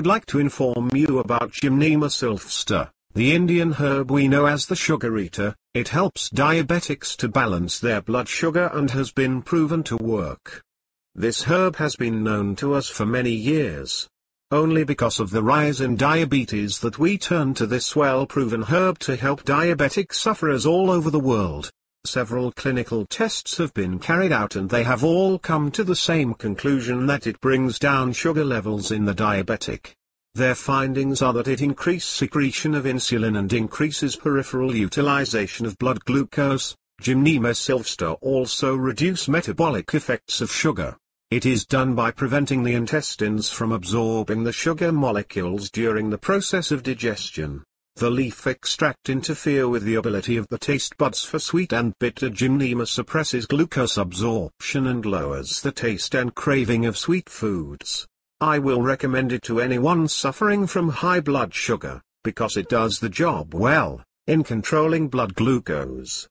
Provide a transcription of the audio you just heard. I'd like to inform you about Gymnema Sylvestre, the Indian herb we know as the sugar eater. It helps diabetics to balance their blood sugar and has been proven to work. This herb has been known to us for many years. Only because of the rise in diabetes that we turn to this well-proven herb to help diabetic sufferers all over the world. Several clinical tests have been carried out and they have all come to the same conclusion that it brings down sugar levels in the diabetic. Their findings are that it increases secretion of insulin and increases peripheral utilization of blood glucose. Gymnema Sylvestre also reduces metabolic effects of sugar. It is done by preventing the intestines from absorbing the sugar molecules during the process of digestion. The leaf extract interferes with the ability of the taste buds for sweet and bitter. Gymnema suppresses glucose absorption and lowers the taste and craving of sweet foods. I will recommend it to anyone suffering from high blood sugar, because it does the job well, in controlling blood glucose.